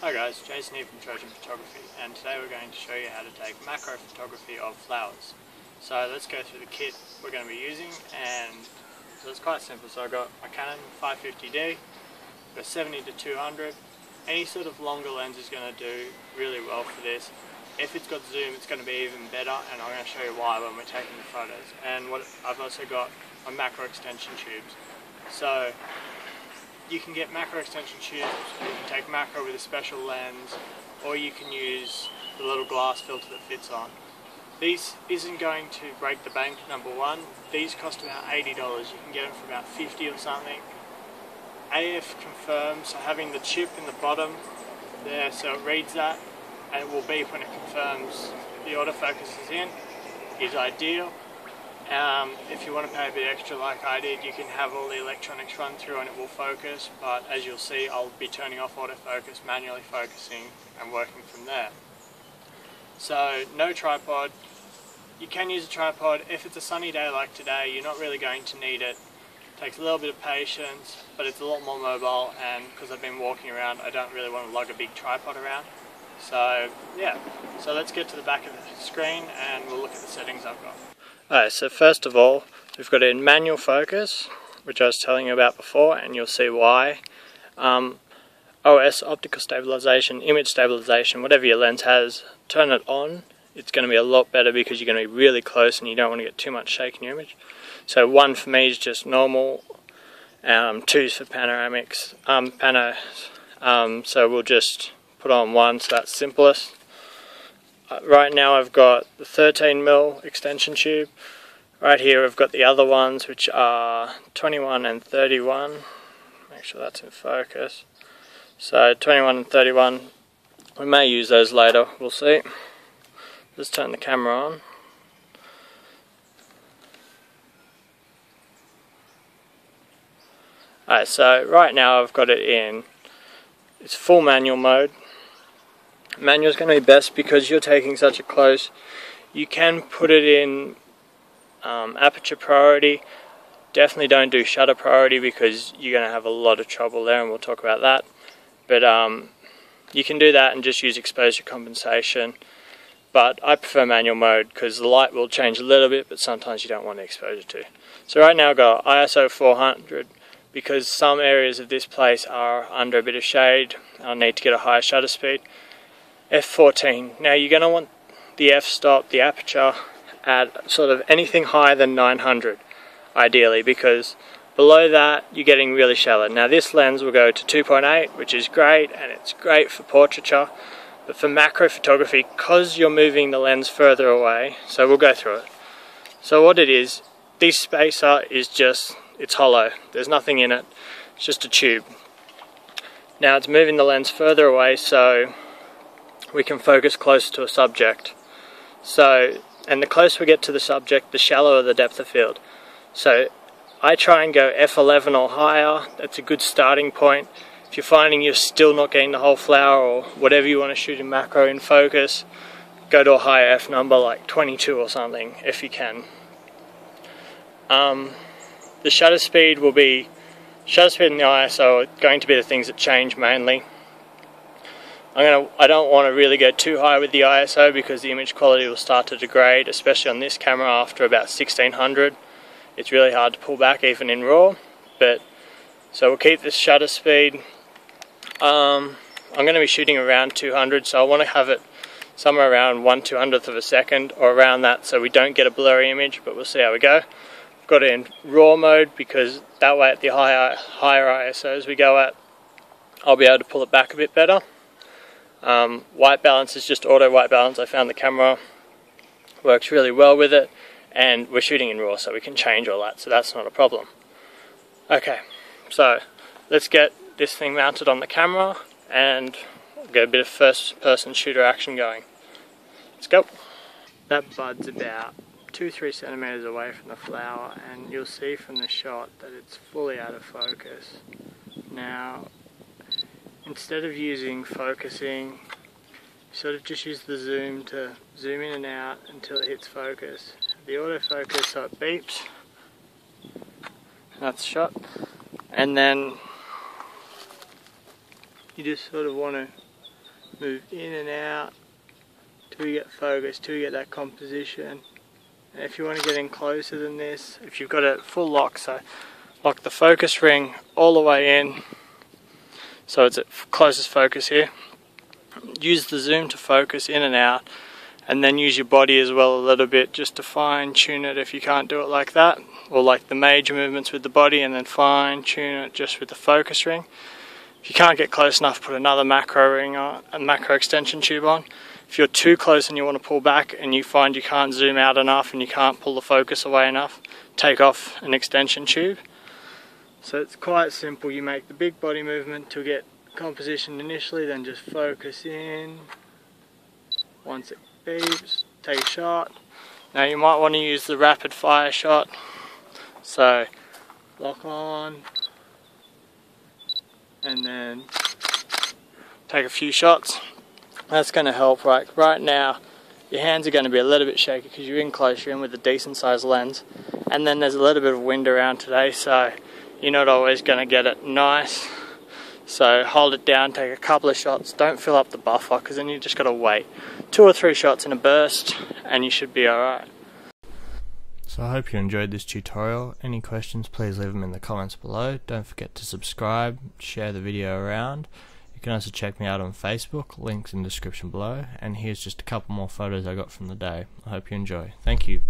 Hi guys, Jason here from Trojan Photography, and today we're going to show you how to take macro photography of flowers. So let's go through the kit we're going to be using, and so it's quite simple. So I've got my Canon 550D, got 70-200. Any sort of longer lens is going to do really well for this. If it's got zoom, it's going to be even better, and I'm going to show you why when we're taking the photos. And what I've also got my macro extension tubes. So you can get macro extension tubes, you can take macro with a special lens, or you can use the little glass filter that fits on. These isn't going to break the bank, number one. These cost about $80, you can get them for about $50 or something. AF confirmed, so having the chip in the bottom there, so it reads that, and it will beep when it confirms the autofocus is in, is ideal. If you want to pay a bit extra like I did, you can have all the electronics run through and it will focus, but as you'll see, I'll be turning off autofocus, manually focusing and working from there. So no tripod. You can use a tripod. If it's a sunny day like today, you're not really going to need it. It takes a little bit of patience, but it's a lot more mobile, and because I've been walking around, I don't really want to lug a big tripod around. So yeah, so let's get to the back of the screen and we'll look at the settings I've got. Alright, so first of all, we've got it in manual focus, which I was telling you about before, and you'll see why. OS, optical stabilization, image stabilization, whatever your lens has, turn it on. It's going to be a lot better because you're going to be really close and you don't want to get too much shake in your image. So 1 for me is just normal, 2's for panoramics, so we'll just put on 1, so that's simplest. Right now I've got the 13mm extension tube. Right here I've got the other ones, which are 21 and 31. Make sure that's in focus. So 21 and 31. We may use those later, we'll see. Let's turn the camera on. Alright, so right now I've got it in, it's full manual mode. Manual is going to be best because you're taking such a close. You can put it in aperture priority. Definitely don't do shutter priority because you're going to have a lot of trouble there, and we'll talk about that. But you can do that and just use exposure compensation. But I prefer manual mode because the light will change a little bit, but sometimes you don't want the exposure to. So right now I've got ISO 400. Because some areas of this place are under a bit of shade, I'll need to get a higher shutter speed. F14. Now you're going to want the f-stop, the aperture, at sort of anything higher than 900 ideally, because below that you're getting really shallow. Now this lens will go to 2.8, which is great, and it's great for portraiture, but for macro photography, because you're moving the lens further away, so we'll go through it. So what it is, this spacer is just, it's hollow, there's nothing in it, it's just a tube. Now it's moving the lens further away, so we can focus closer to a subject. So, and the closer we get to the subject, the shallower the depth of field. So I try and go f11 or higher. That's a good starting point. If you're finding you're still not getting the whole flower or whatever you want to shoot in macro in focus, go to a higher f number like 22 or something if you can. The shutter speed will be, shutter speed and the ISO are going to be the things that change mainly. I don't want to really go too high with the ISO because the image quality will start to degrade, especially on this camera after about 1600. It's really hard to pull back even in RAW. But so we'll keep this shutter speed. I'm going to be shooting around 200, so I want to have it somewhere around 1/200th of a second or around that, so we don't get a blurry image, but we'll see how we go. I've got it in RAW mode because that way at the higher ISOs we go at, I'll be able to pull it back a bit better. White balance is just auto white balance. I found the camera works really well with it, and we're shooting in RAW, so we can change all that, so that's not a problem. Okay, so let's get this thing mounted on the camera and get a bit of first person shooter action going. Let's go. That bud's about 2-3 centimeters away from the flower, and you'll see from the shot that it's fully out of focus. Now instead of using focusing, sort of just use the zoom to zoom in and out until it hits focus. The autofocus, so it beeps. That's shot. And then you just sort of want to moved in and out till you get focus, till you get that composition. And if you want to get in closer than this, if you've got it full lock, so lock the focus ring all the way in, so it's at closest focus here. Use the zoom to focus in and out, and then use your body as well a little bit just to fine tune it if you can't do it like that, or like the major movements with the body, and then fine tune it just with the focus ring. If you can't get close enough, put another macro ring on, a macro extension tube on. If you're too close and you want to pull back and you find you can't zoom out enough and you can't pull the focus away enough, take off an extension tube. So it's quite simple. You make the big body movement to get composition initially, then just focus in. Once it beeps, take a shot. Now you might want to use the rapid fire shot. So lock on and then take a few shots. That's going to help. Right now your hands are going to be a little bit shaky because you're in close, you're in with a decent sized lens, and then there's a little bit of wind around today, so you're not always going to get it nice. So hold it down, take a couple of shots, don't fill up the buffer, because then you just got to wait 2 or 3 shots in a burst and you should be alright. So I hope you enjoyed this tutorial. Any questions, please leave them in the comments below. Don't forget to subscribe, share the video around. You can also check me out on Facebook, links in the description below, and here's just a couple more photos I got from the day. I hope you enjoy. Thank you.